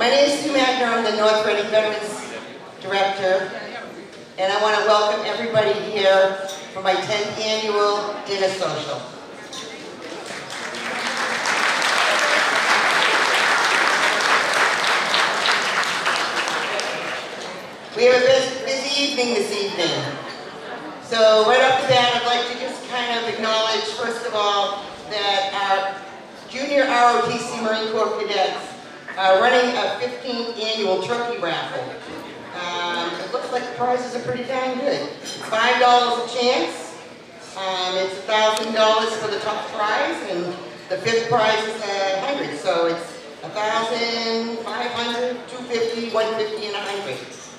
My name is Sue Magner. I'm the North Reading Veterans Director, and I want to welcome everybody here for my 10th annual dinner social. We have a busy evening this evening. So right off the bat, I'd like to just kind of acknowledge, first of all, that our Junior ROTC Marine Corps cadets running a 15th annual turkey raffle. It looks like the prizes are pretty dang good. $5 a chance. It's $1,000 for the top prize, and the fifth prize is $100. So it's $1,000, $500, $250, $150, and $100.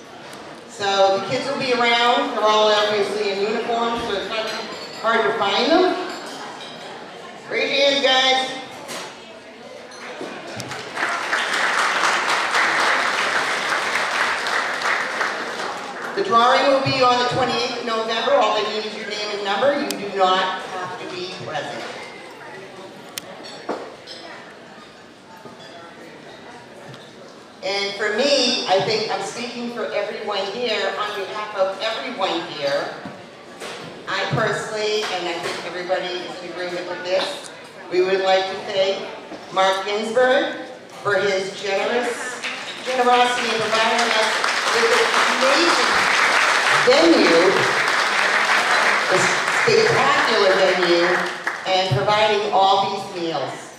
So the kids will be around. They're all obviously in uniform, so it's not hard to find them. Raise your hands, guys. The drawing will be on the 28th of November. All they need is your name and number. You do not have to be present. And for me, I think I'm speaking for everyone here, on behalf of everyone here. I personally, and I think everybody is in agreement with this, we would like to thank Mark Ginsburg for his generosity in providing us with this amazing venue, this spectacular venue, and providing all these meals.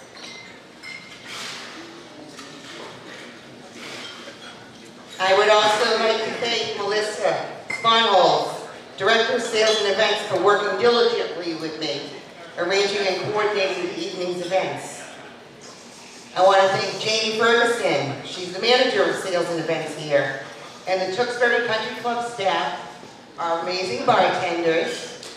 I would also like to thank Melissa Sponholz, Director of Sales and Events, for working diligently with me, arranging and coordinating the evening's events. I want to thank Jamie Ferguson, she's the manager of sales and events here, and the Tewksbury Country Club staff, our amazing bartenders.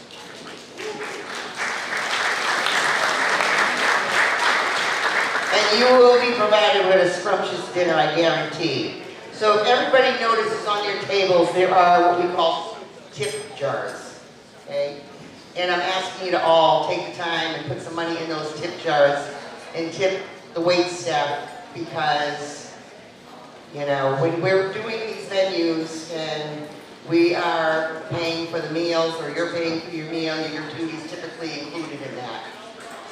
And you will be provided with a scrumptious dinner, I guarantee. So if everybody notices on their tables, there are what we call tip jars, okay? And I'm asking you to all take the time and put some money in those tip jars and tip the waitstaff, because you know, when we're doing these venues and we are paying for the meals, or you're paying for your meal, your duty is typically included in that.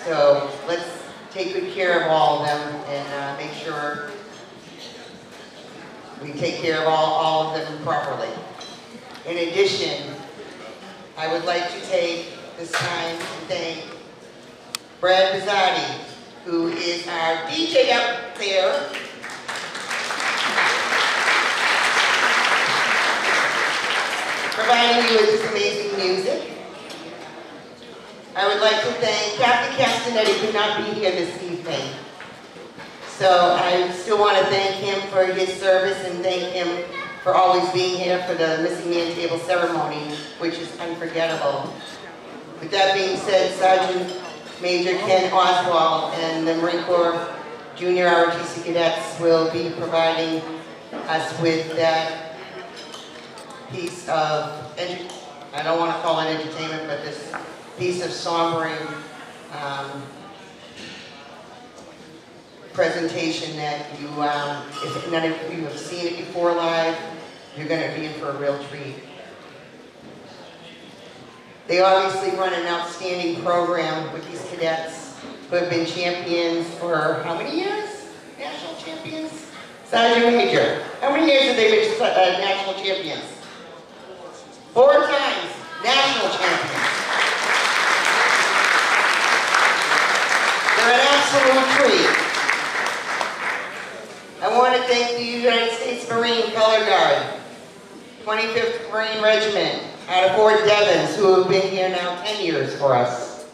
So let's take good care of all of them and make sure we take care of all of them properly. In addition, I would like to take this time to thank Brad Bazzotti, who is our DJ up there. Providing you with this amazing music. I would like to thank Captain Castanetti, who could not be here this evening. So I still want to thank him for his service and thank him for always being here for the Missing Man Table ceremony, which is unforgettable. With that being said, Sergeant Major Ken Oswald and the Marine Corps Junior ROTC cadets will be providing us with that piece of, I don't want to call it entertainment, but this piece of sombering presentation that you, if none of you have seen it before live, you're going to be in for a real treat. They obviously run an outstanding program with these cadets who have been champions for how many years? National champions? Sergeant Major, how many years have they been national champions? 4 times national champions. They're an absolute treat. I want to thank the United States Marine Color Guard, 25th Marine Regiment out of Fort Devens, who have been here now 10 years for us.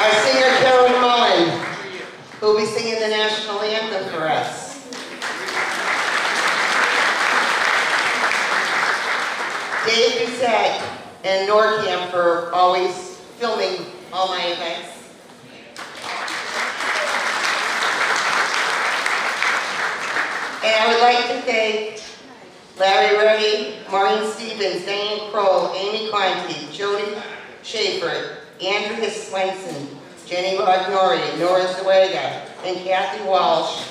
Our singer Carol Mullen, who will be singing the national anthem for us. Dave Bissette and NORCAM for always filming all my events. And I would like to thank Larry Ruddy, Maureen Stevens, Zane Kroll, Amy Quante, Jody Schaefert, Andrea Swenson, Jenny Rodnori, Nora Zuega, and Kathy Walsh,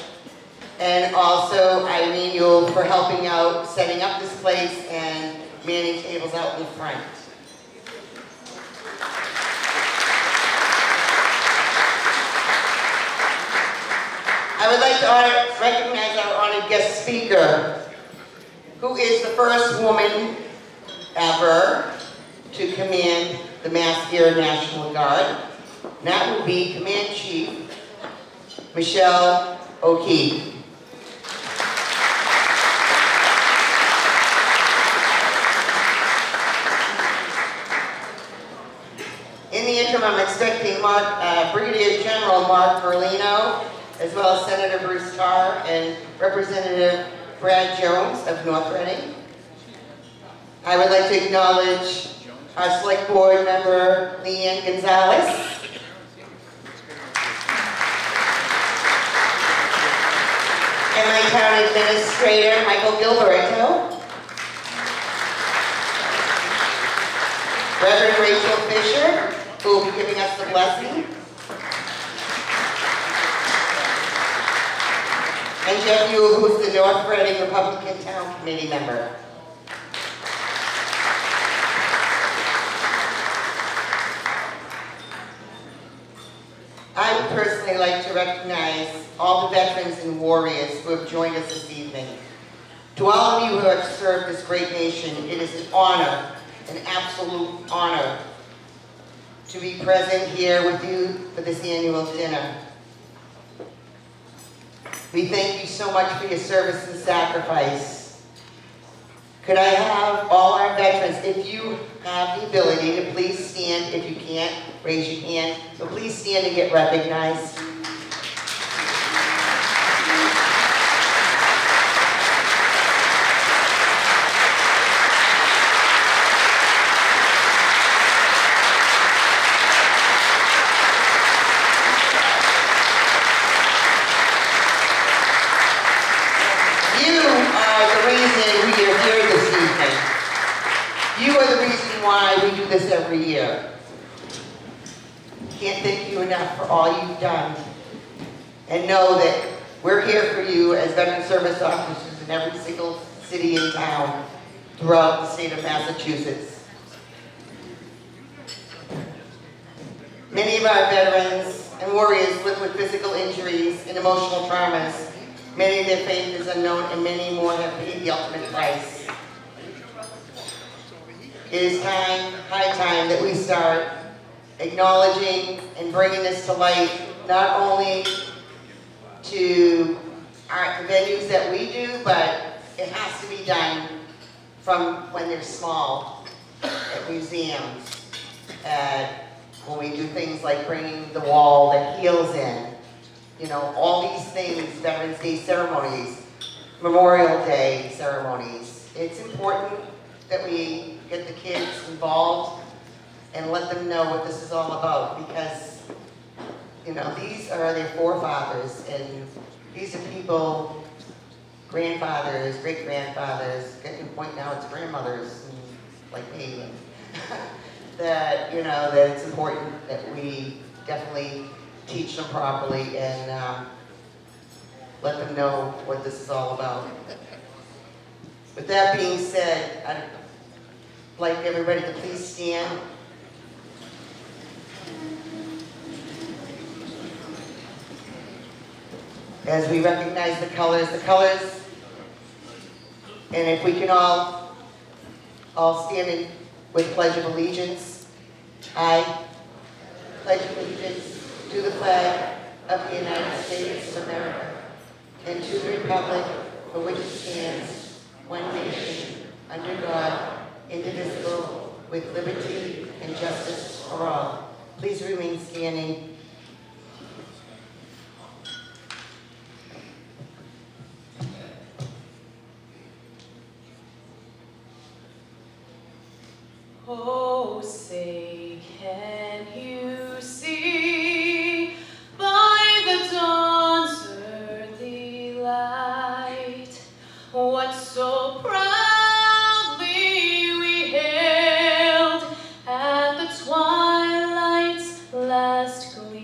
and also Irene Yule for helping out, setting up this place and manning tables out in front. I would like to recognize our honored guest speaker, who is the first woman ever to command the Mass Air National Guard. That would be Command Chief Michelle O'Keefe. In the interim, I'm expecting Brigadier General Mark Merlino, as well as Senator Bruce Carr and Representative Brad Jones of North Reading. I would like to acknowledge our Select Board member, Leanne Gonzalez. And my town administrator, Michael Gilberto. Reverend Rachel Fisher, who will be giving us the blessing. And Jeff Yule, who is the North Reading Republican Town Committee member. I would personally like to recognize all the veterans and warriors who have joined us this evening. To all of you who have served this great nation, it is an honor, an absolute honor, to be present here with you for this annual dinner. We thank you so much for your service and sacrifice. Could I have all our veterans, if you have the ability to please stand, if you can't, raise your hand, so please stand and get recognized. Every year. Can't thank you enough for all you've done. And know that we're here for you as veteran service officers in every single city and town throughout the state of Massachusetts. Many of our veterans and warriors live with physical injuries and emotional traumas. Many of their faith is unknown, and many more have paid the ultimate price. It is time, high time, that we start acknowledging and bringing this to light, not only to our venues that we do, but it has to be done from when they're small, at museums, when we do things like bringing the Wall that Heals in, you know, all these things, Veterans Day ceremonies, Memorial Day ceremonies. It's important that we get the kids involved and let them know what this is all about, because, you know, these are their forefathers, and these are people, grandfathers, great-grandfathers, getting to the point now it's grandmothers, and, like me, that, you know, that it's important that we definitely teach them properly and let them know what this is all about. With that being said, I'd like everybody to please stand. As we recognize the colors, and if we can all stand in with Pledge of Allegiance. I pledge allegiance to the flag of the United States of America and to the republic for which it stands, one nation, under God, indivisible, with liberty and justice for all. Please remain standing. Oh, say can you see by the dawn's early light what so proud at the twilight's last gleam.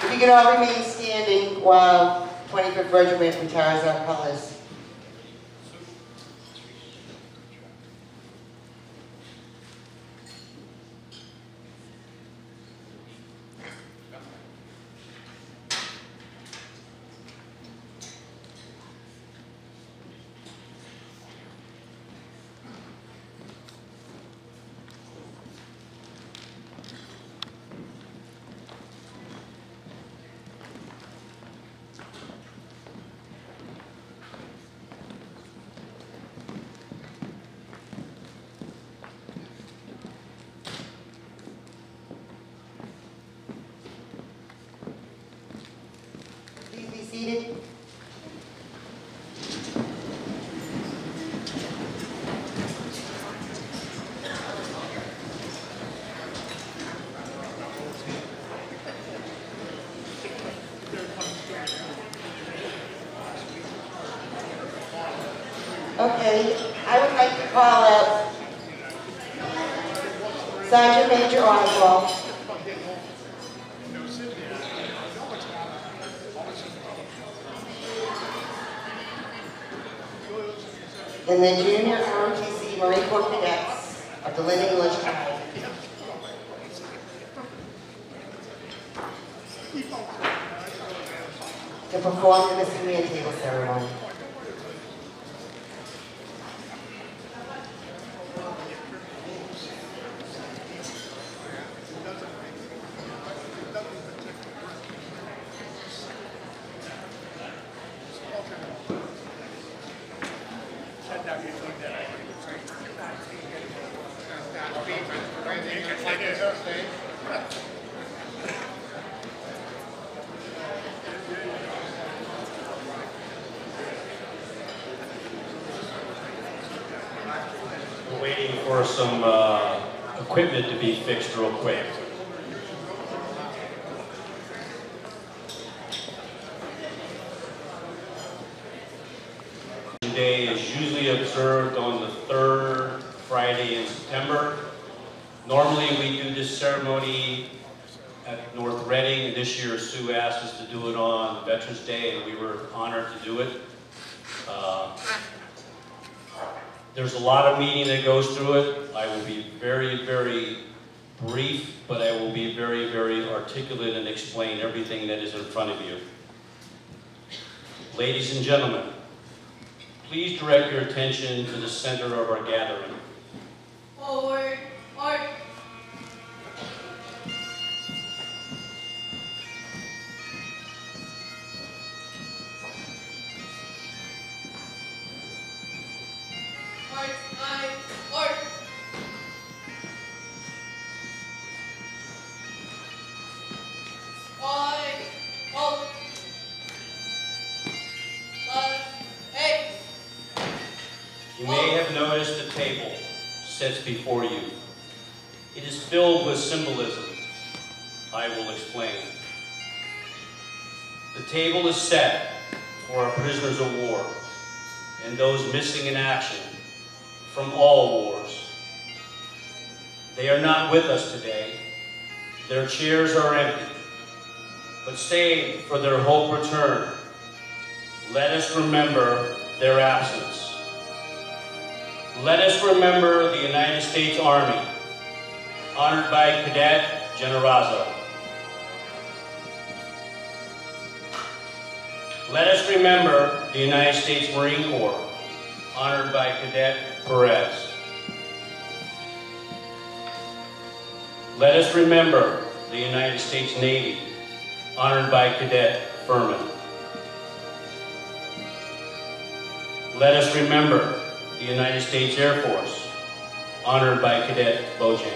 If you can all remain standing while 25th Regiment retires our colors. Okay, I would like to call out Sergeant Major Oswald. And the Junior ROTC Marine Corps Cadets of the Linden English High. To perform the missing man table ceremony. Ladies and gentlemen, please direct your attention to the center of our gathering. Forward, order. Before you. It is filled with symbolism. I will explain. The table is set for our prisoners of war and those missing in action from all wars. They are not with us today. Their chairs are empty. But save for their hope return, let us remember their absence. Let us remember the United States Army, honored by Cadet Generoso. Let us remember the United States Marine Corps, honored by Cadet Perez. Let us remember the United States Navy, honored by Cadet Furman. Let us remember the United States Air Force, honored by Cadet Bojan.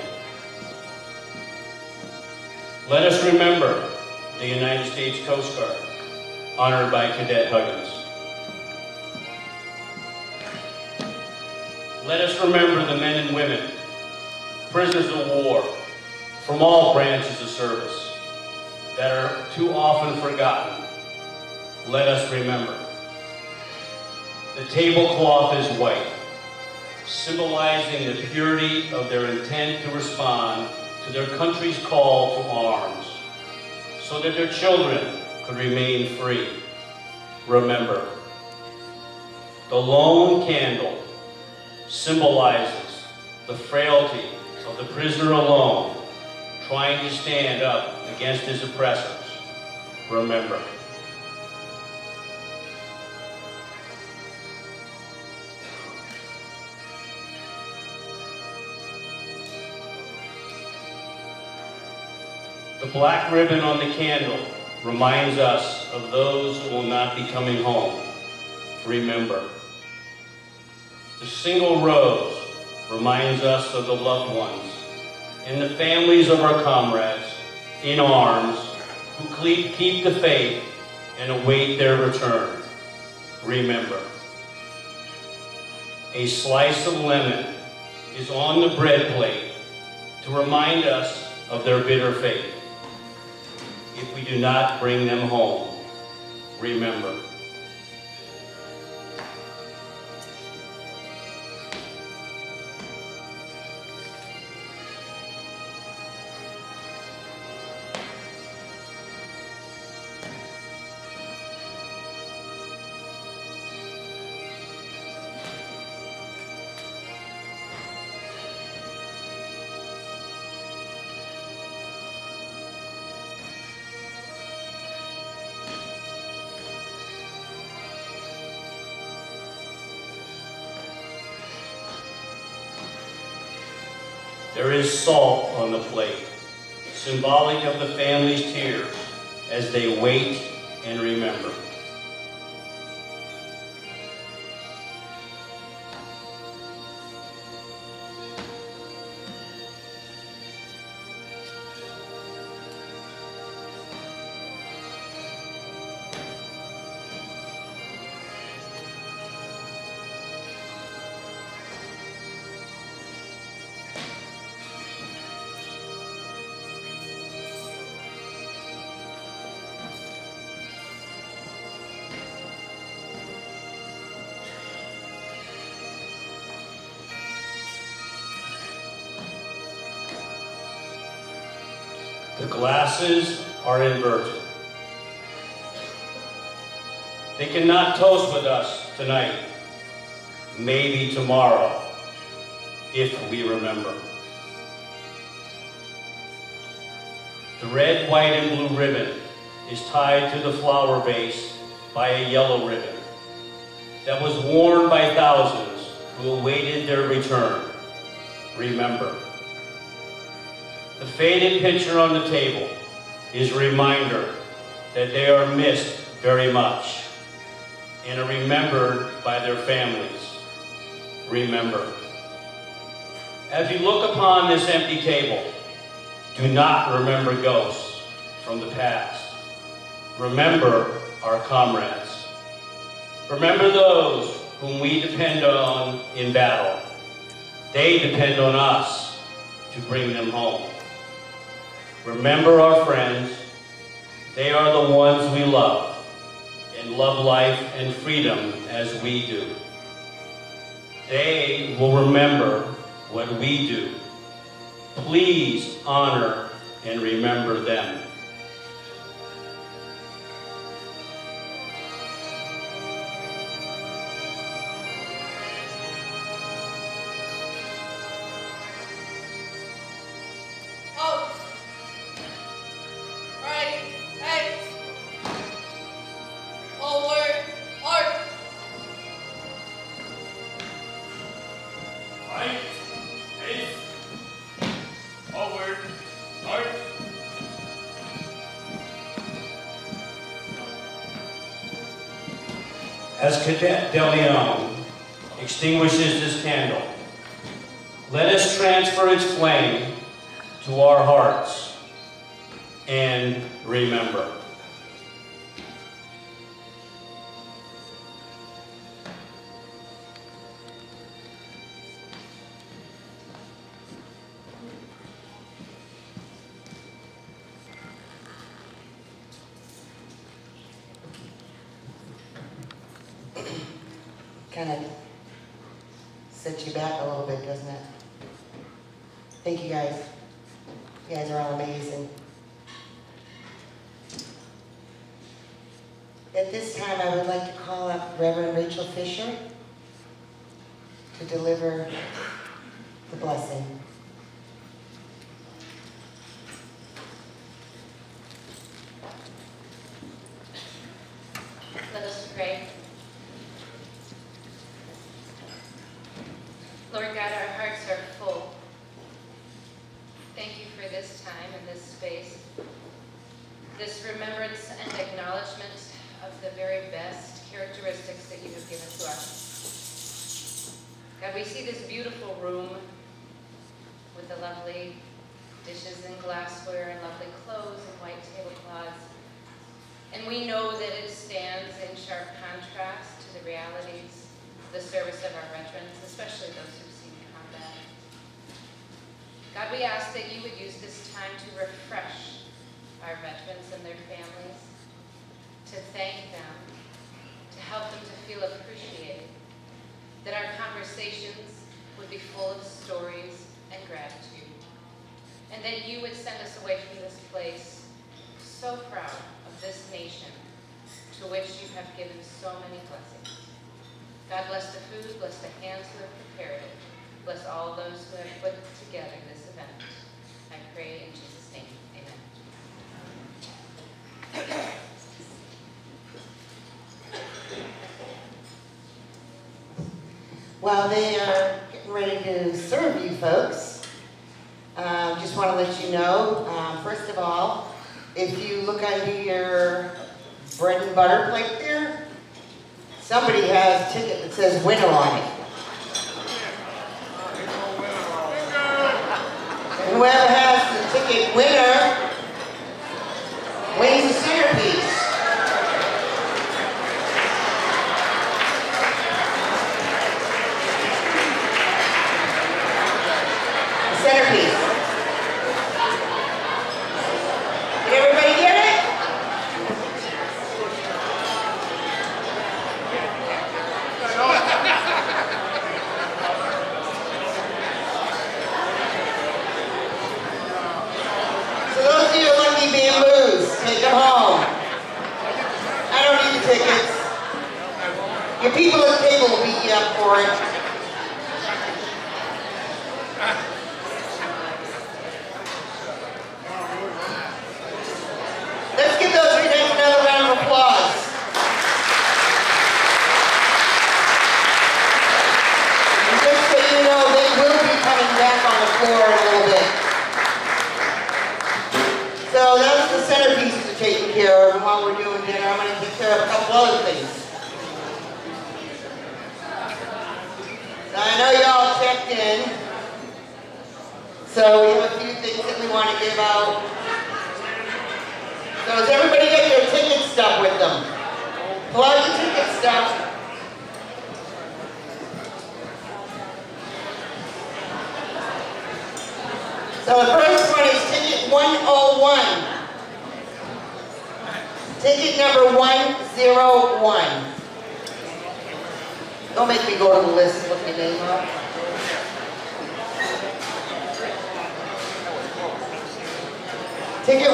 Let us remember the United States Coast Guard, honored by Cadet Huggins. Let us remember the men and women, prisoners of war, from all branches of service, that are too often forgotten. Let us remember. The tablecloth is white, symbolizing the purity of their intent to respond to their country's call to arms. so that their children could remain free. Remember, the lone candle symbolizes the frailty of the prisoner alone, trying to stand up against his oppressors. Remember. The black ribbon on the candle reminds us of those who will not be coming home. Remember. The single rose reminds us of the loved ones and the families of our comrades in arms who keep the faith and await their return. Remember. A slice of lemon is on the bread plate to remind us of their bitter fate. If we do not bring them home, remember. There is salt on the plate, symbolic of the family's tears as they wait and remember. The glasses are inverted. They cannot toast with us tonight, maybe tomorrow, if we remember. The red, white, and blue ribbon is tied to the flower vase by a yellow ribbon that was worn by thousands who awaited their return. Remember. The faded picture on the table is a reminder that they are missed very much and are remembered by their families. Remember. As you look upon this empty table, do not remember ghosts from the past. Remember our comrades. Remember those whom we depend on in battle. They depend on us to bring them home. Remember our friends. They are the ones we love, and love life and freedom as we do. They will remember what we do. Please honor and remember them. As Cadet DeLeon extinguishes this candle, let us transfer its flame to our hearts and remember. At this time, I would like to call up Reverend Rachel Fisher to deliver the blessing. Let us pray. Lord God, our hearts are full. Thank you for this time and this space, this remembrance and acknowledgement of the very best characteristics that you have given to us. God, we see this beautiful room with the lovely dishes and glassware and lovely clothes and white tablecloths. And we know that it stands in sharp contrast to the realities of the service of our veterans, especially those who've seen combat. God, we ask that you would use this time to refresh our veterans and their families, to thank them, to help them to feel appreciated, that our conversations would be full of stories and gratitude, and that you would send us away from this place so proud of this nation to which you have given so many blessings. God, bless the food, bless the hands who have prepared it, bless all those who have put together this event. I pray in Jesus' name, amen. While they are getting ready to serve you folks, just want to let you know, first of all, if you look under your bread and butter plate there, somebody has a ticket that says winner on it. And whoever has the ticket winner wins the centerpiece. Ticket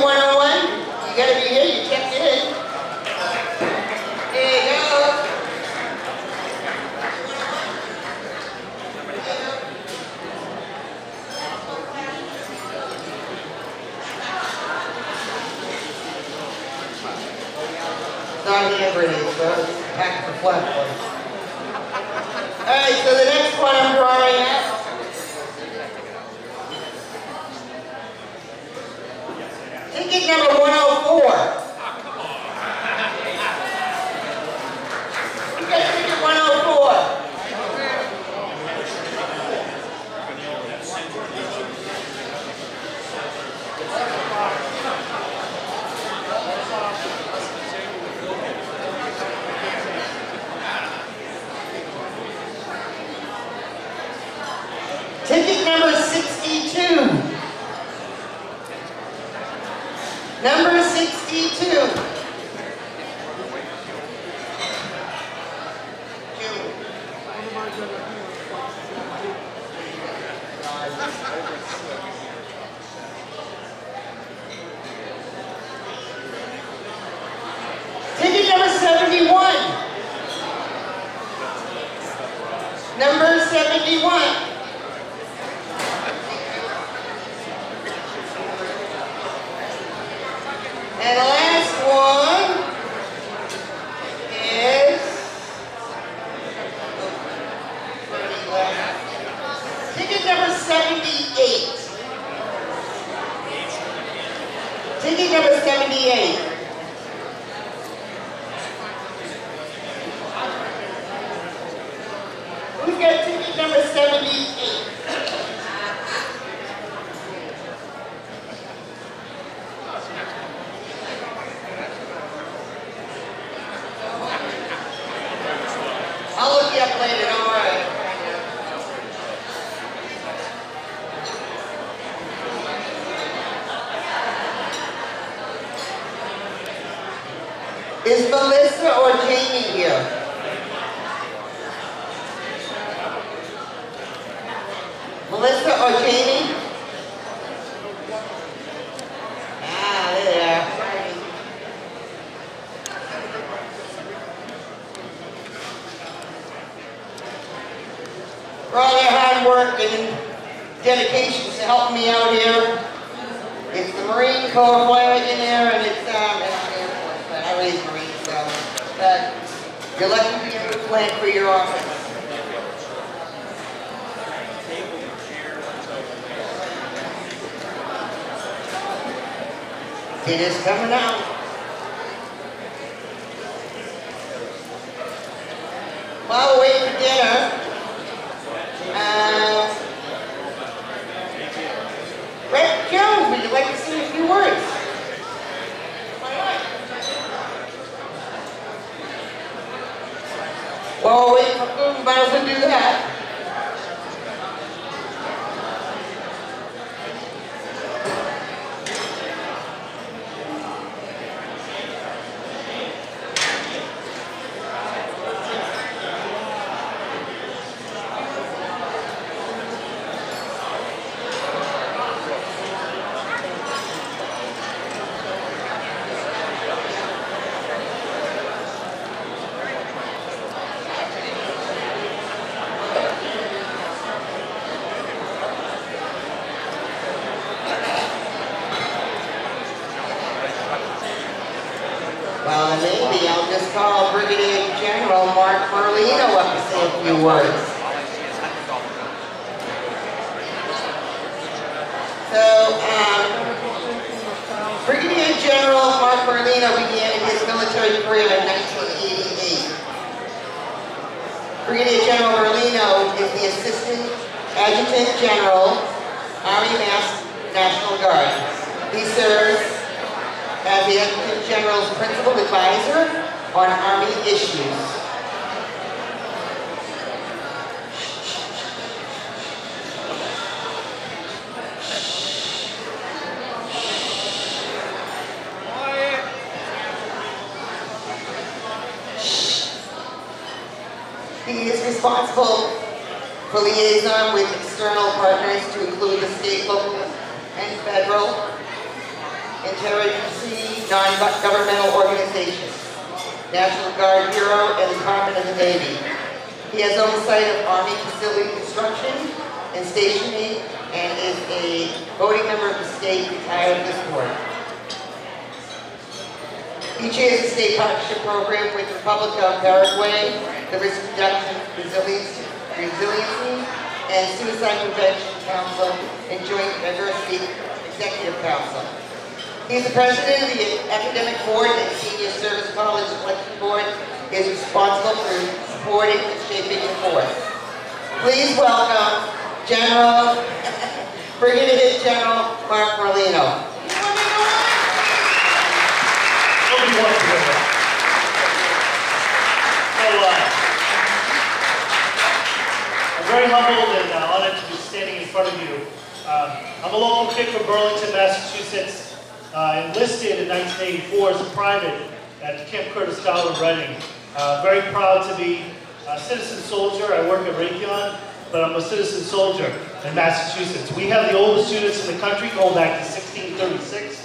number 7. 171. And the last one is 31. Ticket number 78. Ticket number 78. We've got ticket number 78. Is Melissa or Jamie here? Melissa or Jamie? Ah, there they are. For all their hard work and dedication to helping me out here. It's the Marine Corps flag in there, and it's I raised Marines, so but you're lucky to be a good plan for your office. It is coming out. While we're waiting for dinner, Brad Jones, would you like to say a few words? While we're waiting for food, we might as well do that. Well, maybe I'll just call Brigadier General Mark Merlino up to say a few words. So, Brigadier General Mark Merlino began his military career in 1988. Brigadier General Merlino is the Assistant Adjutant General, Army Mass National Guard. He serves as the Adjutant General's Principal Advisor on Army Issues. He is responsible for liaison with external partners to include the state, local, and federal interagency, non-governmental organizations, National Guard Bureau, and Department of the Navy. He has oversight of Army facility construction and stationing, and is a voting member of the state retired this board. He chairs the state partnership program with the Republic of Paraguay, the Risk Reduction, Resiliency, and Suicide Prevention Council, and Joint Diversity Executive Council. He's the president of the Academic Board and Senior Service College Selection Board. He is responsible for supporting and shaping the force. Please welcome General, Brigadier General Mark Merlino. I'm very humbled and honored to be standing in front of you. I'm a local kid from Burlington, Massachusetts. Enlisted in 1984 as a private at Camp Curtis Dow in Reading. Very proud to be a citizen soldier. I work at Raytheon, but I'm a citizen soldier in Massachusetts. We have the oldest units in the country, going back to 1636.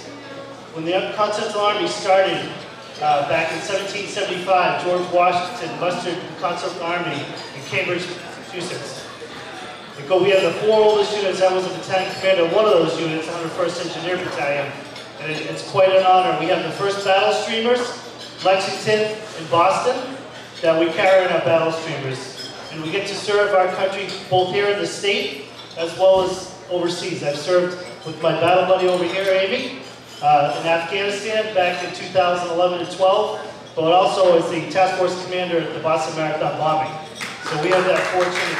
When the Continental Army started back in 1775, George Washington mustered the Continental Army in Cambridge, Massachusetts. because we had the four oldest units. I was a battalion commander of one of those units, 101st Engineer Battalion, and it's quite an honor. We have the first battle streamers, Lexington and Boston, that we carry in our battle streamers. And we get to serve our country both here in the state as well as overseas. I've served with my battle buddy over here, Amy, in Afghanistan back in 2011 and 12. But also as the task force commander at the Boston Marathon bombing. So we have that fortunate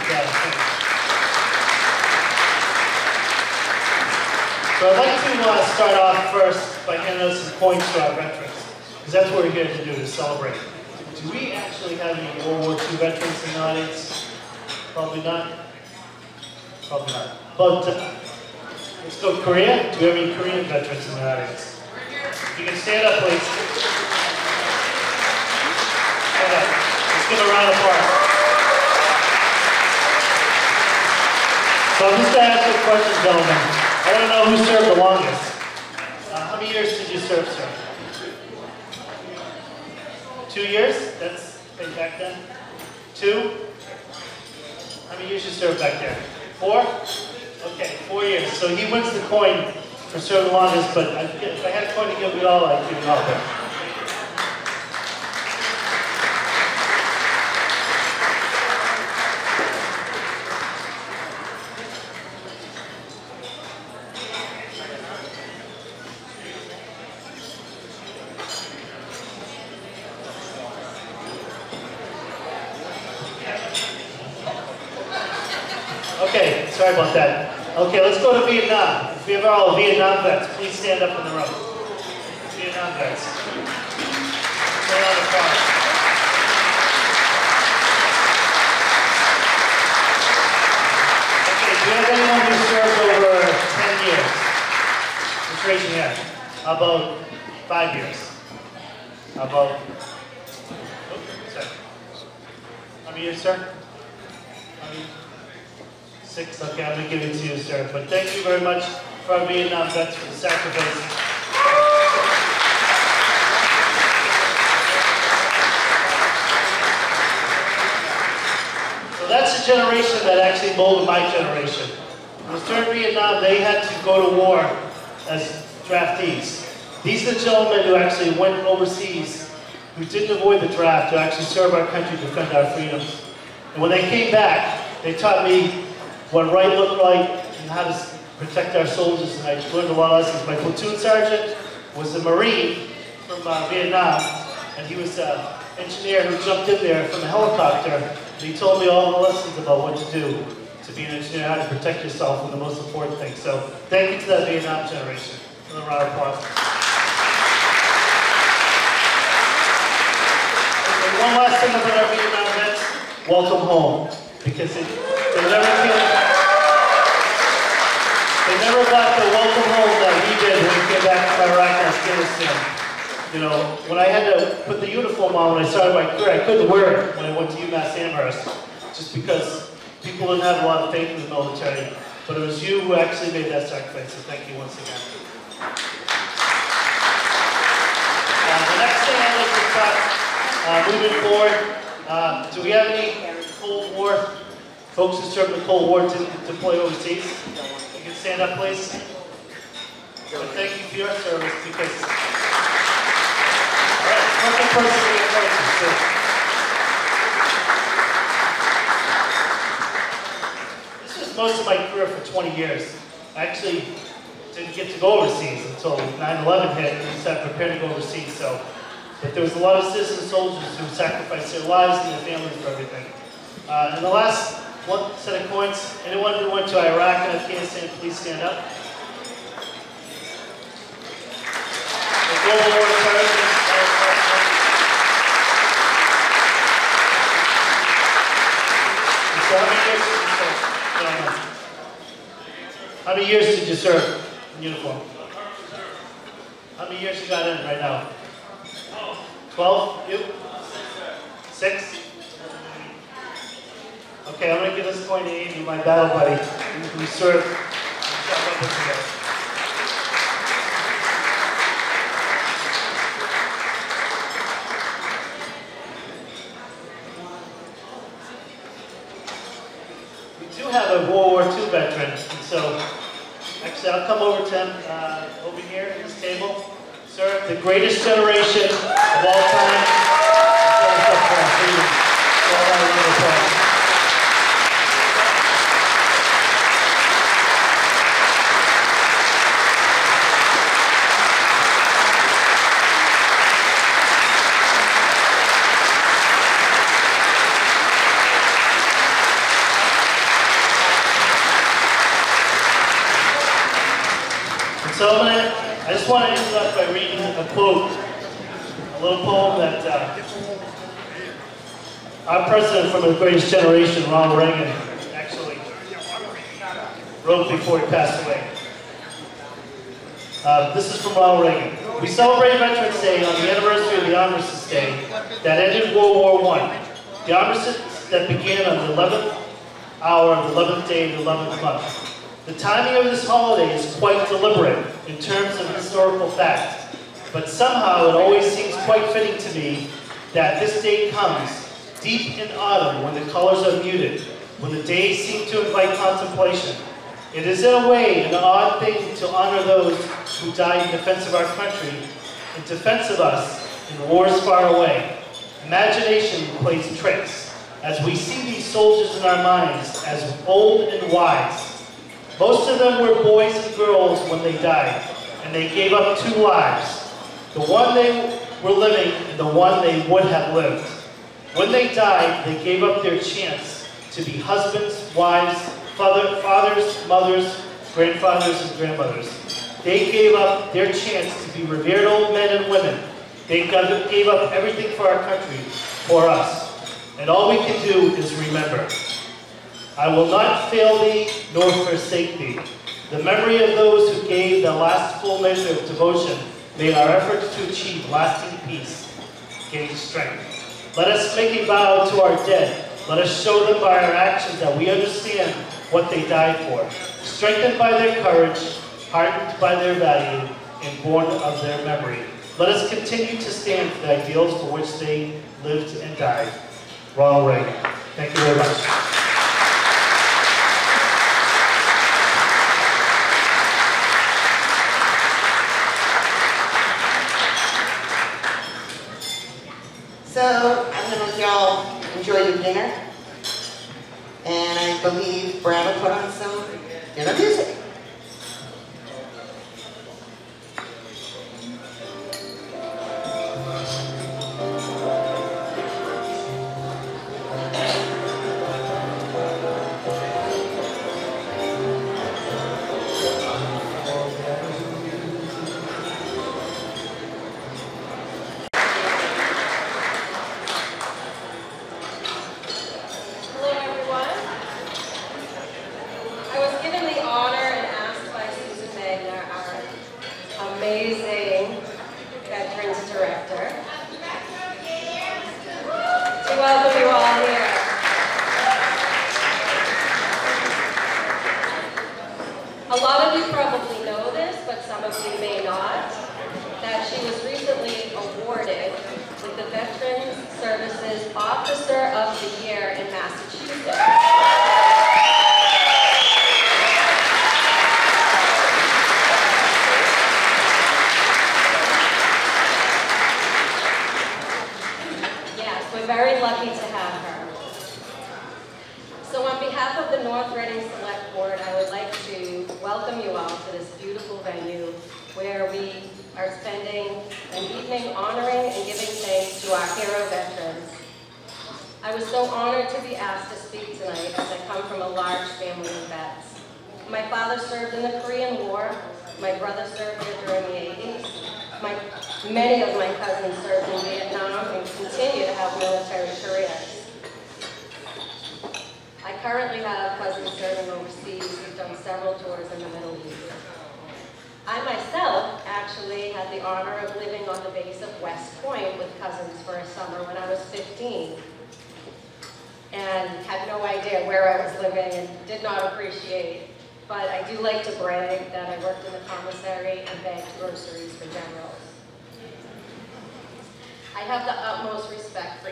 So I'd like to start off first by handing out some points to our veterans, because that's what we're here to do, to celebrate. Do we actually have any World War II veterans in the audience? Probably not. Probably not. But let's go Korea. Do we have any Korean veterans in the audience? You can stand up, please. Let's give a round of applause. So I'm just going to ask you a question, gentlemen. I don't know who served the longest. How many years did you serve, sir? 2 years? That's back then? 2? How many years you served back there? 4? Okay, 4 years. So he wins the coin for serving the longest, but if I had a coin to give, we'd all like to give it all there. Sorry about that. Okay, let's go to Vietnam. If we have all Vietnam vets, please stand up in the room. Vietnam vets. Stand on the front. Okay, do you have anyone who served over 10 years? Just raise your hand. How about 5 years? How about... Oops, sorry. How many years, sir? How many? 6, okay, I'm going to give it to you, sir. But thank you very much for our Vietnam vets for the sacrifice. So that's a generation that actually molded my generation. Because during Vietnam, they had to go to war as draftees. These are the gentlemen who actually went overseas, who didn't avoid the draft, to actually serve our country, defend our freedoms. And when they came back, they taught me what right looked like and how to protect our soldiers, and I learned a lot of lessons. My platoon sergeant was a Marine from Vietnam, and he was an engineer who jumped in there from a helicopter, and he told me all the lessons about what to do to be an engineer, how to protect yourself, and the most important thing. So thank you to that Vietnam generation. Another round of applause. And one last thing about our Vietnam vets, welcome home, because they never got the welcome home that we did when we came back from Iraq and Afghanistan. You know, when I had to put the uniform on when I started my career, I couldn't wear it when I went to UMass Amherst, just because people didn't have a lot of faith in the military. But it was you who actually made that sacrifice, so thank you once again. The next thing I'd like to talk, moving forward, do we have any Cold War? Folks who served in the Cold War didn't deploy overseas. You can stand up, please. But thank you for your service, because... All right, one more person to get closer. This was most of my career for 20 years. I actually didn't get to go overseas until 9/11 hit, and we started preparing to go overseas. So, but there was a lot of citizen soldiers who sacrificed their lives and their families for everything. And the last one set of coins, anyone who went to Iraq and Afghanistan, please stand up. The global war terrorism. So how many years did you serve in uniform? How many years you got in right now? 12? You? 6? Okay, I'm going to give this coin to Amy, my battle buddy, who served. We do have a a World War II veteran. And so, actually, I'll come over to him over here at this table. Sir, the greatest generation of all time. So I just want to end up by reading a quote, a little poem that our president from the greatest generation, Ronald Reagan, actually wrote before he passed away. This is from Ronald Reagan. We celebrate Veterans Day on the anniversary of the Armistice Day that ended World War I. The armistice that began on the 11th hour of the 11th day of the 11th month. The timing of this holiday is quite deliberate in terms of historical fact, but somehow it always seems quite fitting to me that this day comes deep in autumn when the colors are muted, when the days seem to invite contemplation. It is in a way an odd thing to honor those who died in defense of our country, in defense of us, in wars far away. Imagination plays tricks as we see these soldiers in our minds as old and wise. Most of them were boys and girls when they died, and they gave up two lives, the one they were living and the one they would have lived. When they died, they gave up their chance to be husbands, wives, fathers, mothers, grandfathers, and grandmothers. They gave up their chance to be revered old men and women. They gave up everything for our country, for us. And all we can do is remember. I will not fail thee, nor forsake thee. The memory of those who gave the last full measure of devotion made our efforts to achieve lasting peace, gain strength. Let us make a vow to our dead. Let us show them by our actions that we understand what they died for. Strengthened by their courage, hardened by their value, and born of their memory. Let us continue to stand for the ideals for which they lived and died. Ronald Reagan. Thank you very much. So, I'm going to let y'all enjoy your dinner, and I believe Brad will put on some dinner music.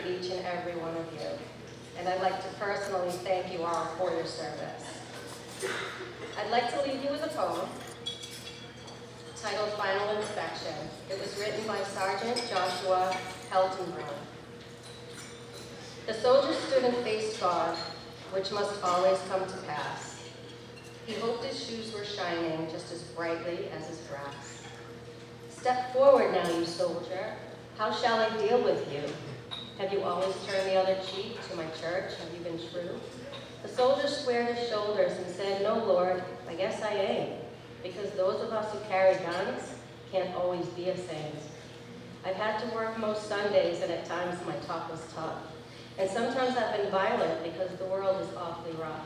Each and every one of you. And I'd like to personally thank you all for your service. I'd like to leave you with a poem titled Final Inspection. It was written by Sergeant Joshua Helton-Brown. The soldier stood and faced God, which must always come to pass. He hoped his shoes were shining just as brightly as his brass. Step forward now, you soldier. How shall I deal with you? Have you always turned the other cheek to my church? Have you been true? The soldier squared his shoulders and said, no, Lord, I guess I ain't, because those of us who carry guns can't always be a saint. I've had to work most Sundays, and at times my talk was tough. And sometimes I've been violent because the world is awfully rough.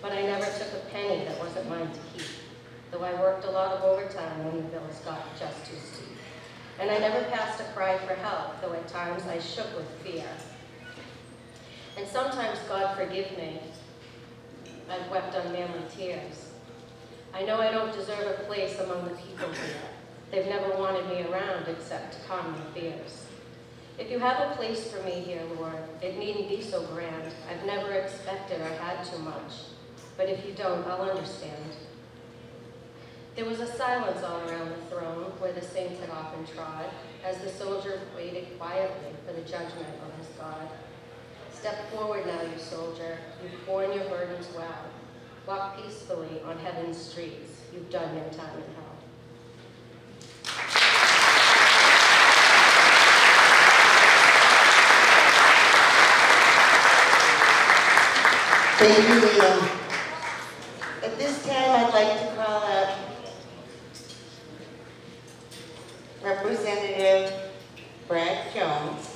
But I never took a penny that wasn't mine to keep, though I worked a lot of overtime when the bills got just too steep. And I never passed a cry for help, though at times I shook with fear. And sometimes, God forgive me, I've wept unmanly tears. I know I don't deserve a place among the people here. They've never wanted me around except to calm my fears. If you have a place for me here, Lord, it needn't be so grand. I've never expected or had too much. But if you don't, I'll understand. There was a silence all around the throne where the saints had often trod, as the soldier waited quietly for the judgment of his God. Step forward now, you soldier. You've borne your burdens well. Walk peacefully on heaven's streets. You've done your time in hell. Thank you, Leah. At this time, I'd like to call up Representative Brad Jones.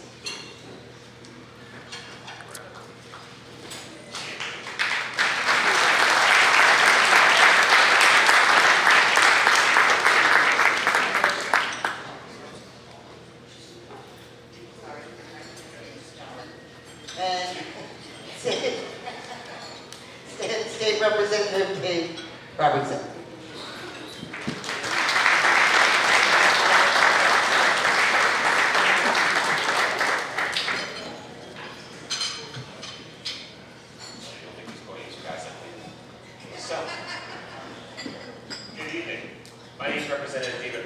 Representative David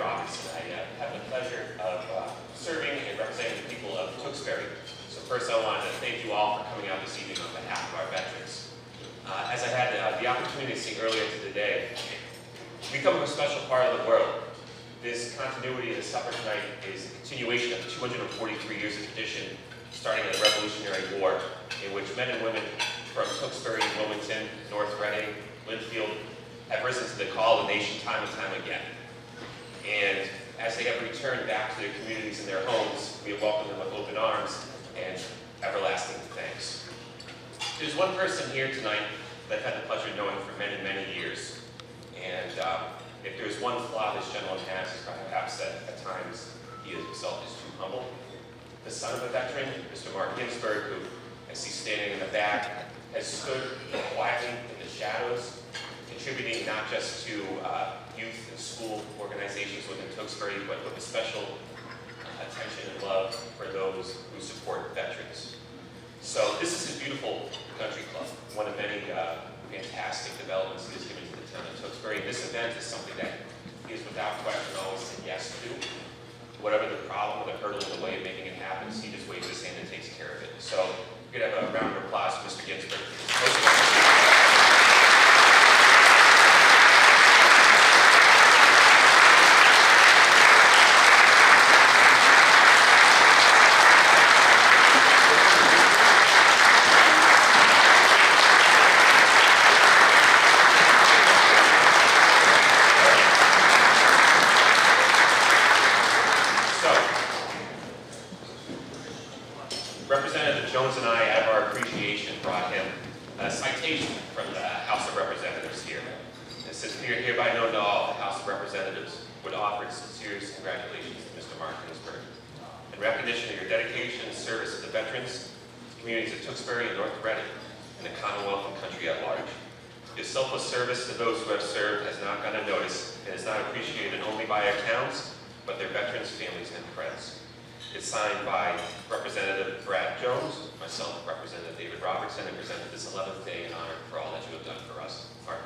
Robertson, and presented this 11th day in honor for all that you have done for us. Mark.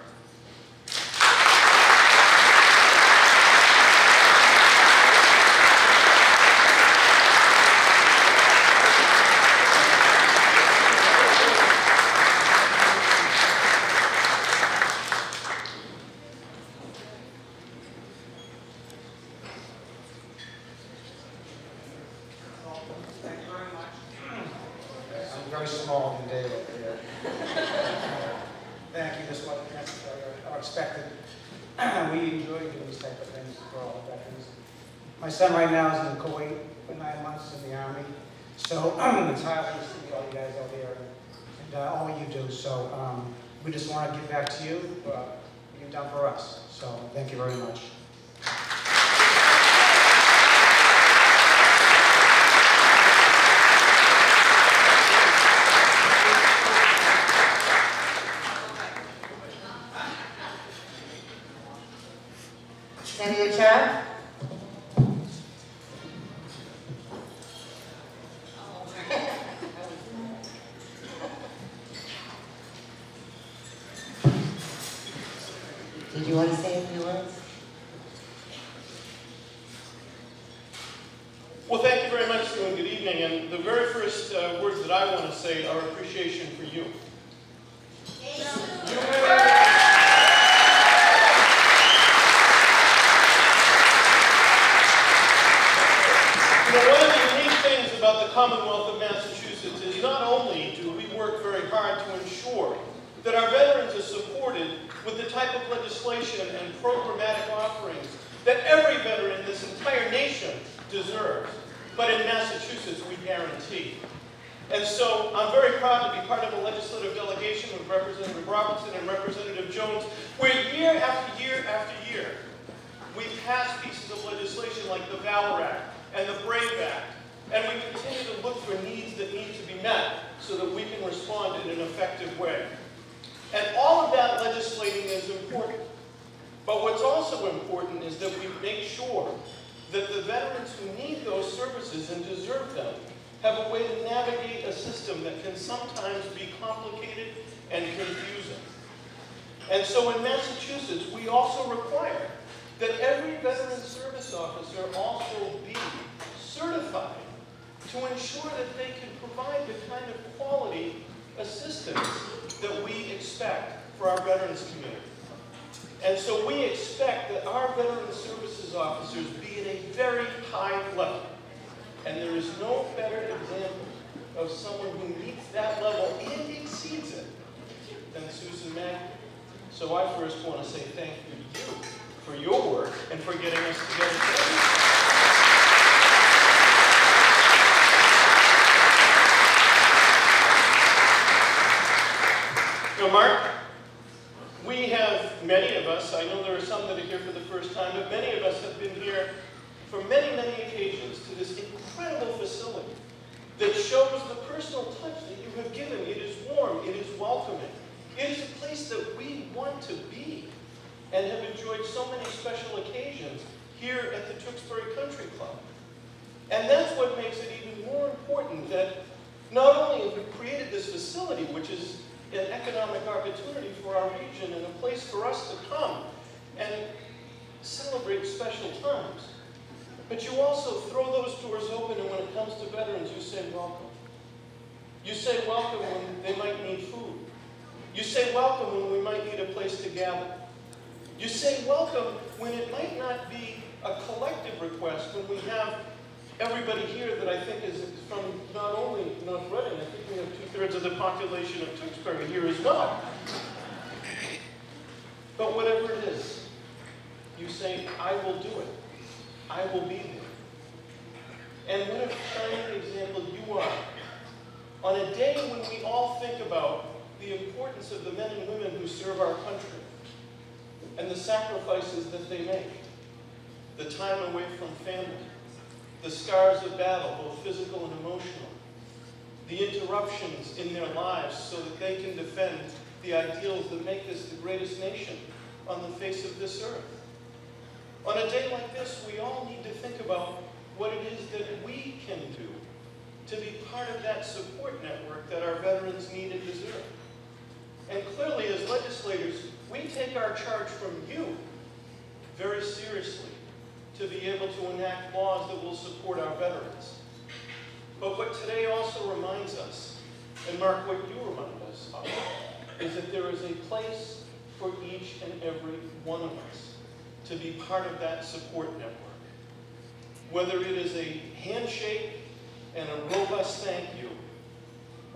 very small in the day up there. Thank you, that's what I expected. We enjoy doing these type of things for all the veterans. My son right now is in Kuwait for 9 months in the Army. So it's hard to see all you guys out there and all you do. So we just want to give back to you what you've done for us. So thank you very much.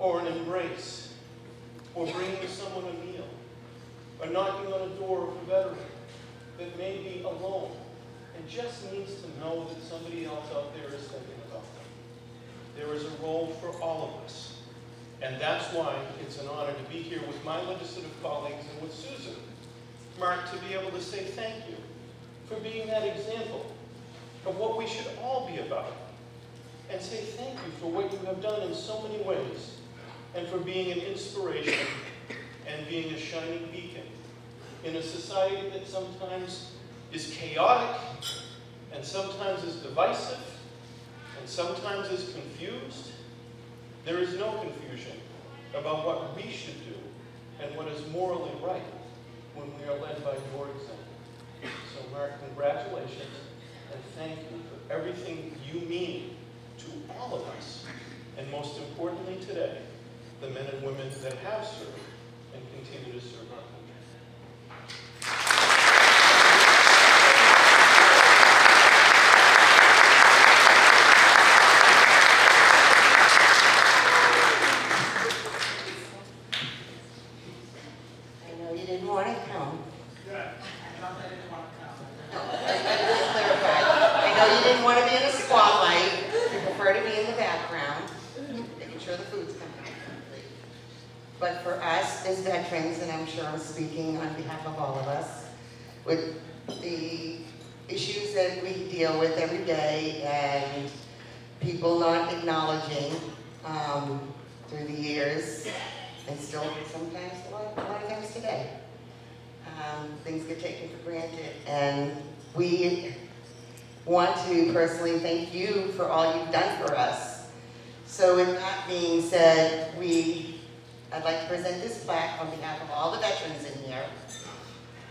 or an embrace, or bringing someone a meal, or knocking on a door of a veteran that may be alone and just needs to know that somebody else out there is thinking about them. There is a role for all of us. And that's why it's an honor to be here with my legislative colleagues and with Susan, Mark, to be able to say thank you for being that example of what we should all be about. And say thank you for what you have done in so many ways, and for being an inspiration and being a shining beacon in a society that sometimes is chaotic, and sometimes is divisive, and sometimes is confused. There is no confusion about what we should do and what is morally right when we are led by your example. So Mark, congratulations, and thank you for everything you mean to all of us, and most importantly today, the men and women that have served and continue to serve our country.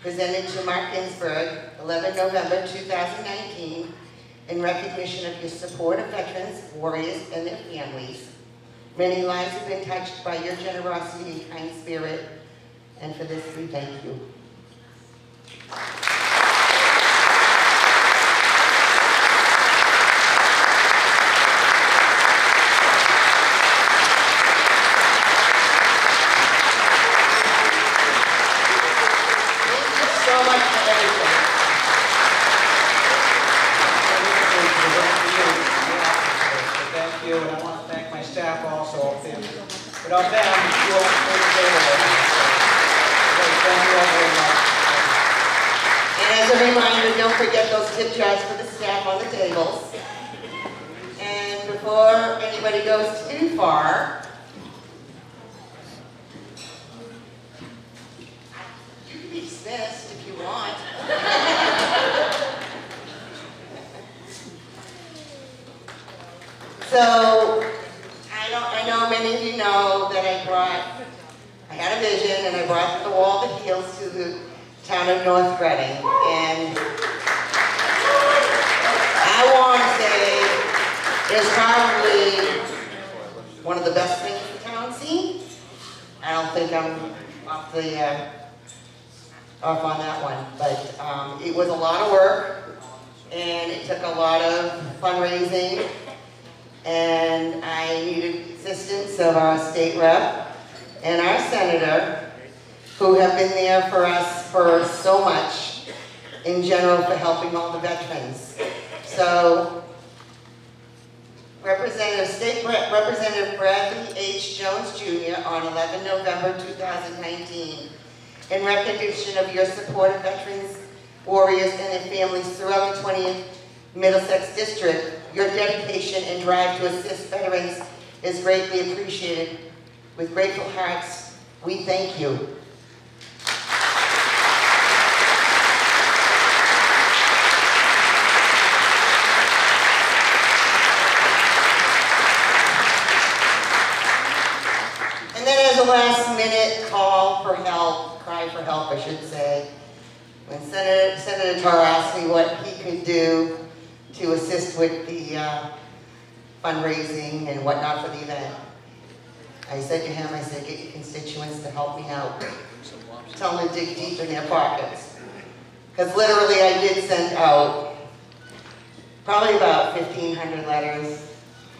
Presented to Mark Ginsburg, 11 November 2019, in recognition of your support of veterans, warriors, and their families. Many lives have been touched by your generosity and kind spirit, and for this we thank you.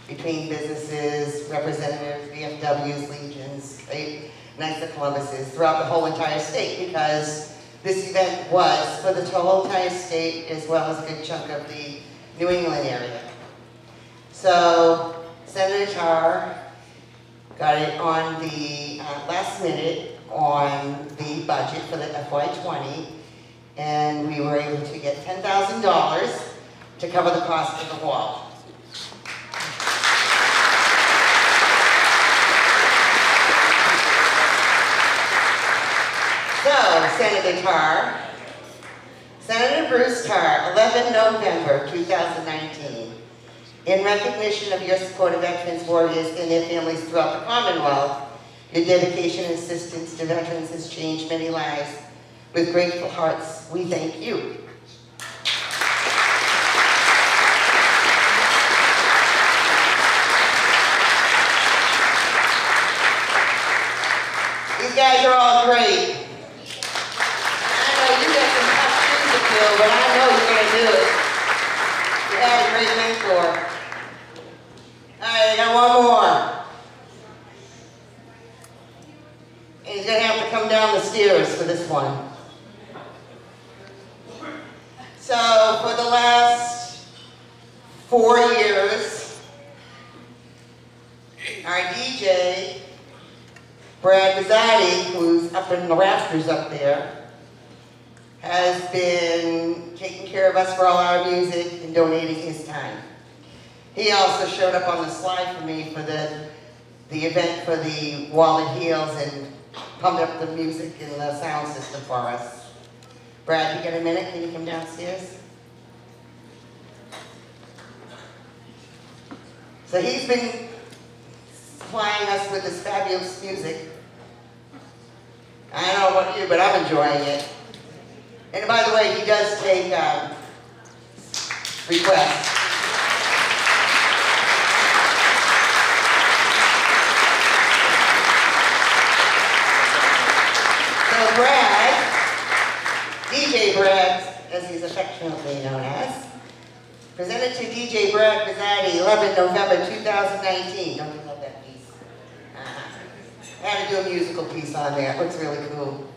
between businesses, representatives, VFWs, Legions, Knights of Columbuses, throughout the whole entire state, because this event was for the whole entire state as well as a good chunk of the New England area. So Senator Tar got it on the last minute on the budget for the FY20, and we were able to get $10,000 to cover the cost of the wall. So, Senator Tar, Senator Bruce Carr, 11 November 2019, in recognition of your support of veterans, warriors, and their families throughout the Commonwealth, your dedication and assistance to veterans has changed many lives. With grateful hearts, we thank you. These guys are all great. But I know you're going to do it. You got a great mentor. All right, I got one more. And he's going to have to come down the stairs for this one. So for the last 4 years, our DJ, Brad Bazzotti, who's up in the rafters up there, has been taking care of us for all our music and donating his time. He also showed up on the slide for me for the event for the Wall of Heals and pumped up the music and the sound system for us. Brad, you got a minute? Can you come downstairs? So he's been supplying us with this fabulous music. I don't know about you, but I'm enjoying it. And by the way, he does take requests. So Brad, DJ Brad, as he's affectionately known as, presented to DJ Brad Pizzotti, 11 November 2019. Don't you love that piece? I had to do a musical piece on there. It looks really cool.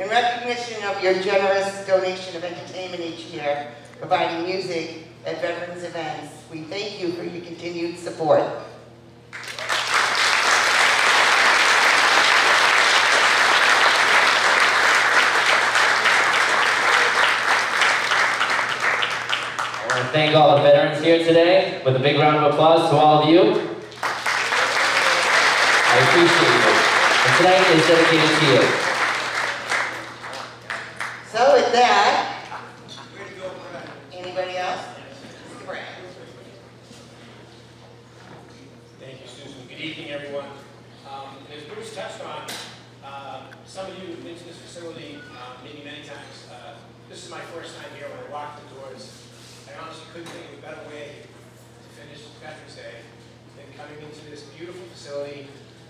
In recognition of your generous donation of entertainment each year, providing music at veterans events, we thank you for your continued support. I want to thank all the veterans here today with a big round of applause to all of you. I appreciate you. And tonight is dedicated to you. So with that, anybody else? Thank you, Susan. Good evening, everyone. As Bruce touched on, some of you have been to this facility maybe many times. This is my first time here. When I walked the doors, I honestly couldn't think of a better way to finish Veterans Day than coming into this beautiful facility.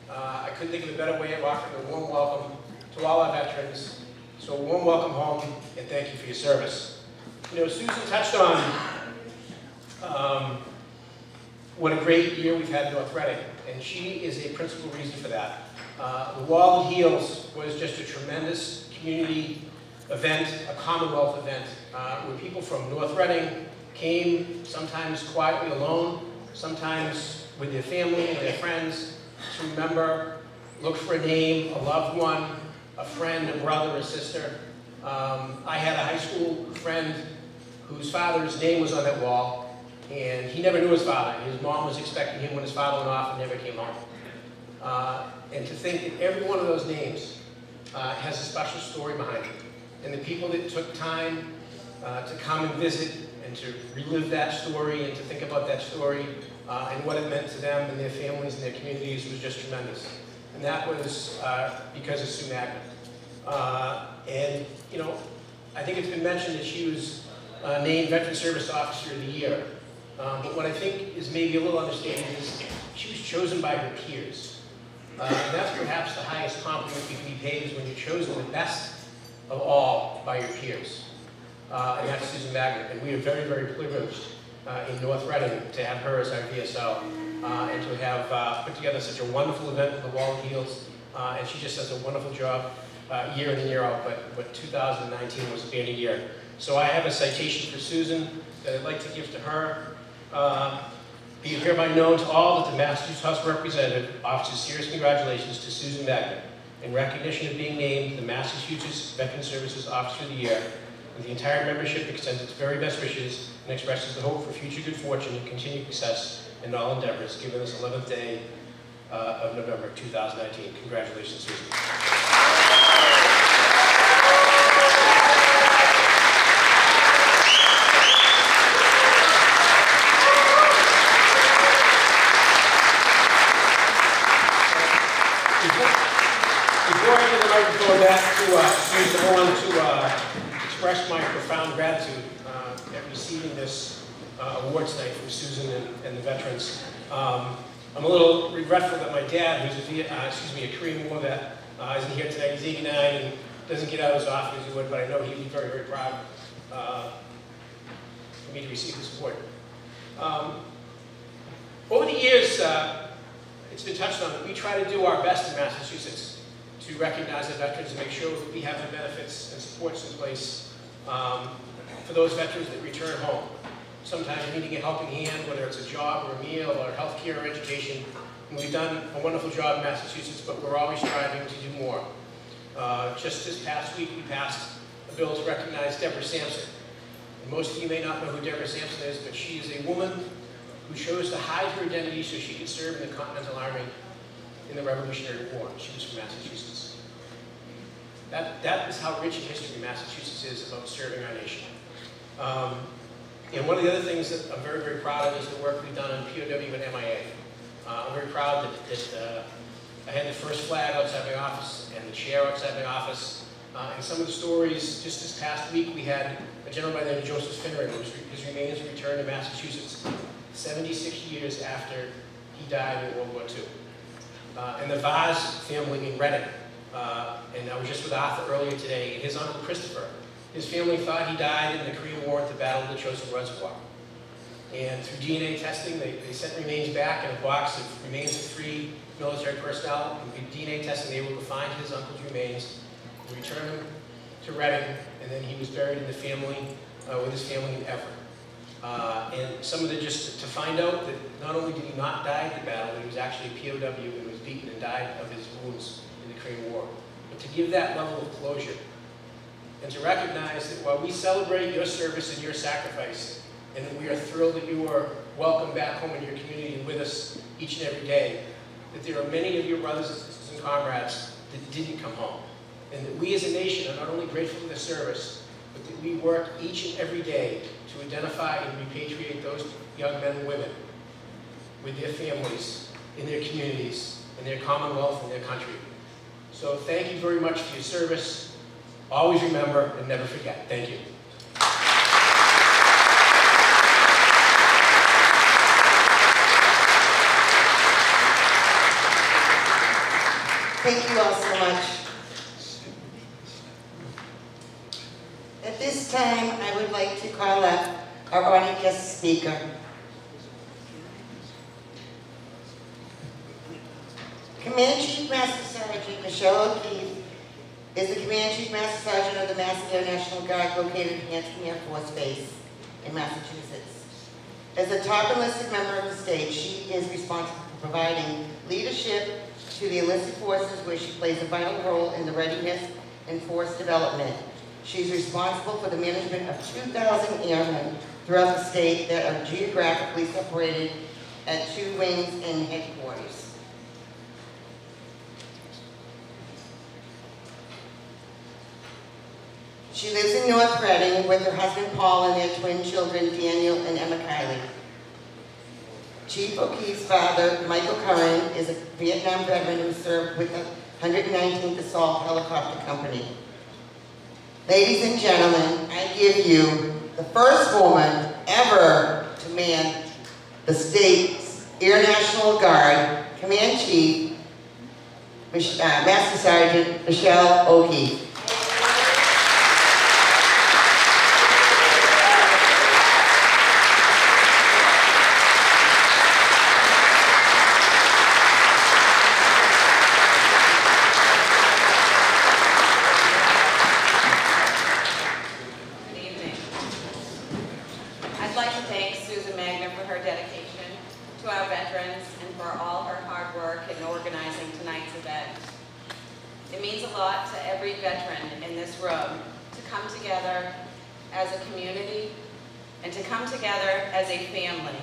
I couldn't think of a better way of offering a warm welcome to all our veterans. So a warm welcome home, and thank you for your service. You know, Susan touched on what a great year we've had in North Reading, and she is a principal reason for that. The Wall of Heals was just a tremendous community event, a Commonwealth event, where people from North Reading came, sometimes quietly alone, sometimes with their family and their friends, to remember, look for a name, a loved one, a friend, a brother, a sister. I had a high school friend whose father's name was on that wall, and he never knew his father. His mom was expecting him when his father went off and never came home. And to think that every one of those names has a special story behind it. And the people that took time to come and visit and to relive that story and to think about that story and what it meant to them and their families and their communities was just tremendous. And that was because of Sue Magna. And, you know, I think it's been mentioned that she was named Veteran Service Officer of the Year. But what I think is maybe a little understated is she was chosen by her peers. And that's perhaps the highest compliment you can be paid is when you're chosen the best of all by your peers. And that's Susan Magna. And we are very, very privileged in North Reading, to have her as our VSO, and to have put together such a wonderful event with the Wall of Heals. And she just does a wonderful job year in and year out, but 2019 was a banner year. So I have a citation for Susan that I'd like to give to her. Be hereby known to all that the Massachusetts House Representative offers serious congratulations to Susan Magnan in recognition of being named the Massachusetts Veteran Services Officer of the Year. And the entire membership extends its very best wishes and expresses the hope for future good fortune and continued success in all endeavors, given this 11th day of November 2019. Congratulations, Susan. Express my profound gratitude at receiving this award tonight from Susan and the veterans. I'm a little regretful that my dad, who's a Korean War vet, isn't here tonight. He's 89 and doesn't get out as often as he would, but I know he'd be very, very proud for me to receive this award. Over the years, it's been touched on that we try to do our best in Massachusetts to recognize the veterans and make sure that we have the benefits and supports in place for those veterans that return home. Sometimes needing a helping hand, whether it's a job or a meal or healthcare or education. And we've done a wonderful job in Massachusetts, but we're always striving to do more. Just this past week, we passed a bill to recognize Deborah Sampson. And most of you may not know who Deborah Sampson is, but she is a woman who chose to hide her identity so she could serve in the Continental Army in the Revolutionary War. She was from Massachusetts. That is how rich in history Massachusetts is about serving our nation. And one of the other things that I'm very, very proud of is the work we've done on POW and MIA. I'm very proud that I had the first flag outside my office and the chair outside my office. And some of the stories, just this past week, we had a general by the name of Joseph Finneran, his remains returned to Massachusetts 76 years after he died in World War II. And the Vaz family in Reading. And I was just with Arthur earlier today, and his uncle Christopher. His family thought he died in the Korean War at the Battle of the Chosin Reservoir. And through DNA testing, they sent remains back in a box of remains of 3 military personnel. And with DNA testing, they were able to find his uncle's remains, return him to Reading, and then he was buried in the family, with his family in Everett. And some of the, just to find out that not only did he not die at the battle, he was actually a POW and was beaten and died of his wounds in the Korean War. But to give that level of closure and to recognize that while we celebrate your service and your sacrifice, and that we are thrilled that you are welcome back home in your community and with us each and every day, that there are many of your brothers and sisters and comrades that didn't come home. And that we as a nation are not only grateful for their service, but that we work each and every day to identify and repatriate those young men and women with their families, in their communities, in their commonwealth, in their country. So thank you very much for your service. Always remember and never forget. Thank you. Thank you all so much. At this time, I would like to call up our audience speaker. Command Chief Master Sergeant Michelle O'Keefe is the Command Chief Master Sergeant of the Mass Air National Guard located in Hampton Air Force Base in Massachusetts. As a top enlisted member of the state, she is responsible for providing leadership to the enlisted forces, where she plays a vital role in the readiness and force development. She's responsible for the management of 2,000 airmen throughout the state that are geographically separated at 2 wings and headquarters. She lives in North Reading with her husband Paul and their twin children, Daniel and Emma Kylie. Chief O'Keefe's father, Michael Curran, is a Vietnam veteran who served with the 119th Assault Helicopter Company. Ladies and gentlemen, I give you the first woman ever to man the state's Air National Guard, Command Chief Master Sergeant Michelle O'Keefe. attendance and for all her hard work in organizing tonight's event. It means a lot to every veteran in this room to come together as a community and to come together as a family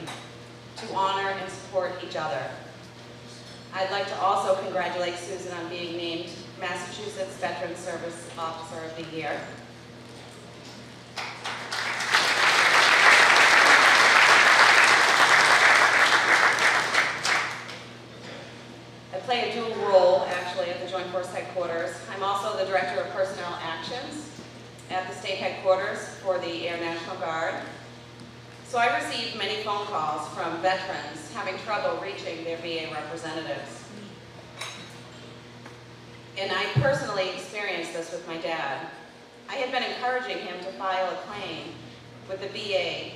to honor and support each other. I'd like to also congratulate Susan on being named Massachusetts Veteran Service Officer of the Year. I play a dual role, actually, at the Joint Force Headquarters. I'm also the Director of Personnel Actions at the State Headquarters for the Air National Guard. So I received many phone calls from veterans having trouble reaching their VA representatives. And I personally experienced this with my dad. I had been encouraging him to file a claim with the VA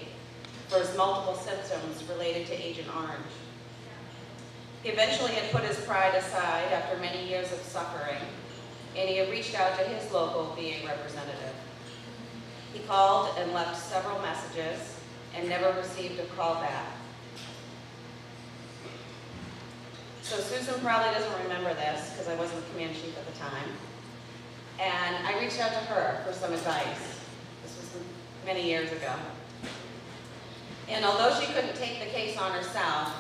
for his multiple symptoms related to Agent Orange. He eventually had put his pride aside after many years of suffering, and he had reached out to his local VA representative. He called and left several messages and never received a call back. So Susan probably doesn't remember this because I wasn't command chief at the time. And I reached out to her for some advice. This was many years ago. And although she couldn't take the case on herself,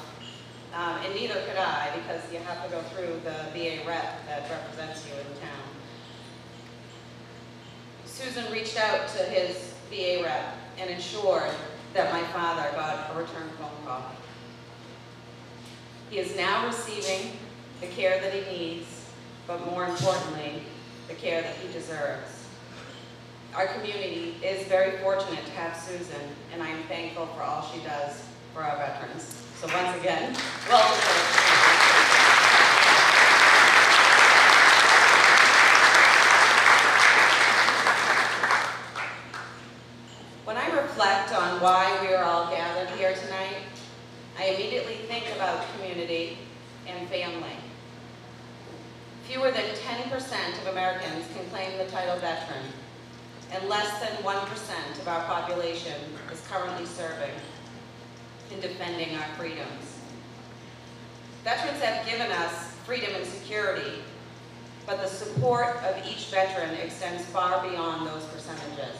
and neither could I because you have to go through the VA rep that represents you in town, Susan reached out to his VA rep and ensured that my father got a return phone call. He is now receiving the care that he needs, but more importantly, the care that he deserves. Our community is very fortunate to have Susan, and I am thankful for all she does for our veterans. So once again, welcome to When I reflect on why we are all gathered here tonight, I immediately think about community and family. Fewer than 10% of Americans can claim the title veteran, and less than 1% of our population is currently serving and defending our freedoms. Veterans have given us freedom and security, but the support of each veteran extends far beyond those percentages.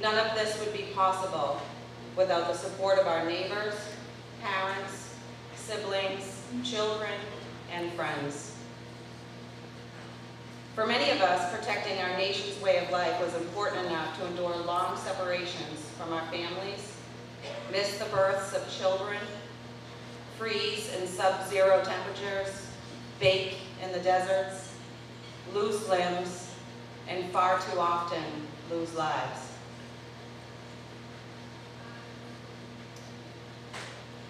None of this would be possible without the support of our neighbors, parents, siblings, children, and friends. For many of us, protecting our nation's way of life was important enough to endure long separations from our families, miss the births of children, freeze in sub-zero temperatures, bake in the deserts, lose limbs, and far too often lose lives.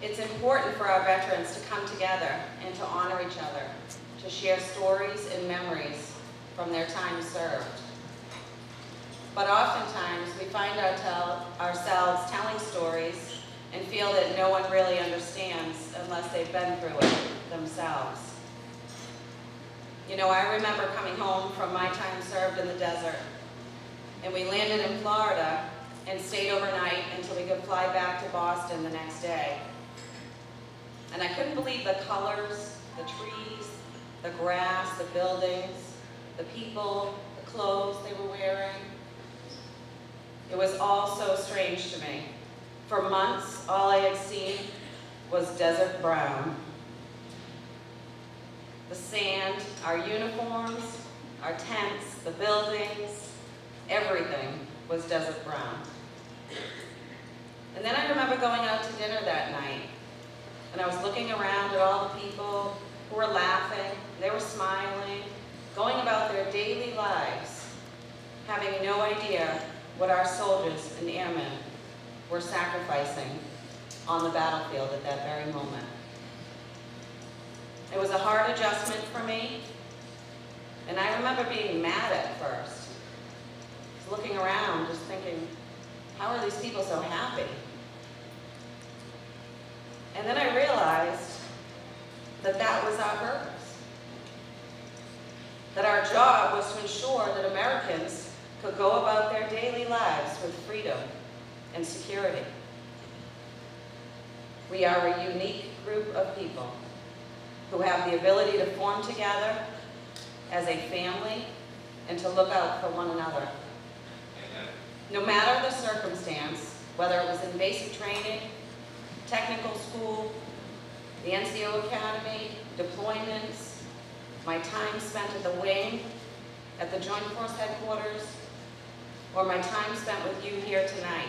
It's important for our veterans to come together and to honor each other, to share stories and memories from their time served. But oftentimes, we find ourselves telling stories and feel that no one really understands unless they've been through it themselves. You know, I remember coming home from my time served in the desert, and we landed in Florida and stayed overnight until we could fly back to Boston the next day. And I couldn't believe the colors, the trees, the grass, the buildings, the people, the clothes they were wearing. It was all so strange to me. For months, all I had seen was desert brown. The sand, our uniforms, our tents, the buildings, everything was desert brown. And then I remember going out to dinner that night, and I was looking around at all the people who were laughing, they were smiling, going about their daily lives, having no idea what our soldiers and airmen were sacrificing on the battlefield at that very moment. It was a hard adjustment for me, and I remember being mad at first, just looking around, just thinking, how are these people so happy? And then I realized that that was our purpose, that our job was to ensure that Americans could go about their daily lives with freedom and security. We are a unique group of people who have the ability to form together as a family and to look out for one another. No matter the circumstance, whether it was in basic training, technical school, the NCO Academy, deployments, my time spent at the wing, at the Joint Force Headquarters, or my time spent with you here tonight.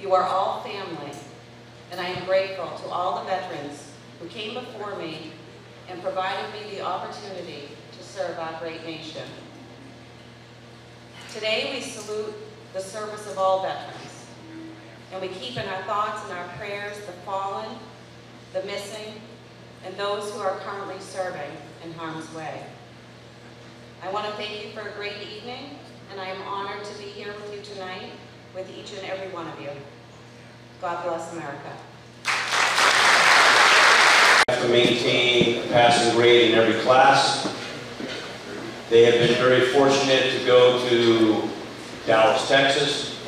You are all family, and I am grateful to all the veterans who came before me and provided me the opportunity to serve our great nation. Today we salute the service of all veterans, and we keep in our thoughts and our prayers the fallen, the missing, and those who are currently serving in harm's way. I want to thank you for a great evening, and I am honored to be here with you tonight, with each and every one of you. God bless America. We have to maintain a passing grade in every class. They have been very fortunate to go to Dallas, Texas,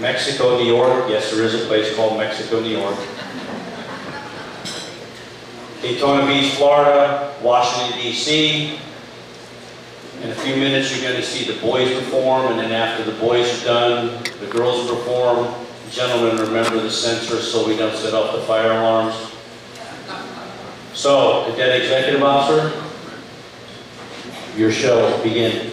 Mexico, New York. Yes, there is a place called Mexico, New York. Daytona Beach, Florida, Washington, D.C. In a few minutes, you're going to see the boys perform, and then after the boys are done, the girls perform. Gentlemen, remember the sensor so we don't set off the fire alarms. So, Cadet Executive Officer, your show will begin.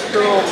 Girl